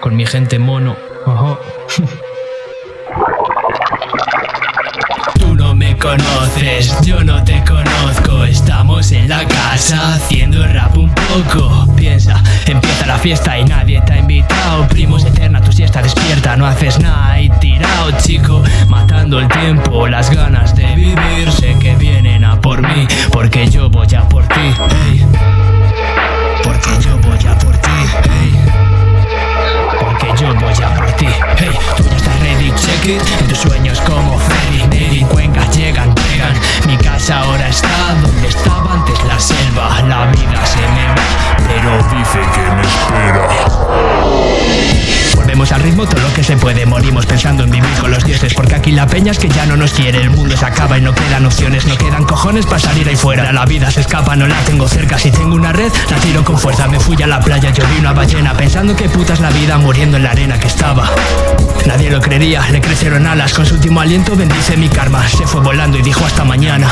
Con mi gente mono. Ajá. Tú no me conoces, yo no te conozco. Estamos en la casa haciendo rap un poco. Piensa, empieza la fiesta y nadie te ha invitado. Primos, eterna tu siesta, despierta, no haces nada y tirao, chico. Matando el tiempo, las ganas de vivir. Sé que vienen a por mí, porque yo voy a por ti. Hey. Porque yo voy a por ti, hey. Porque yo voy a por ti, hey. Tú ya estás ready, check it. En tus sueños como Freddy, Nelly, Cuenca, llegan, pegan. Mi casa ahora está donde estaba antes la selva. La vida se me va, pero dice que me espera. Volvemos al ritmo, todo lo que se puede. Morimos pensando en vivir con los dioses, porque aquí la peña es que ya no nos quiere. El mundo se acaba y no quedan opciones, no quedan cojones para salir ahí fuera. La vida se escapa, no la tengo cerca. Si tengo una red, la tiro con fuerza. Me fui a la playa, yo vi una ballena, pensando que puta es la vida, muriendo en la arena que estaba. Nadie lo creería, le crecieron alas. Con su último aliento bendice mi karma. Se fue volando y dijo hasta mañana.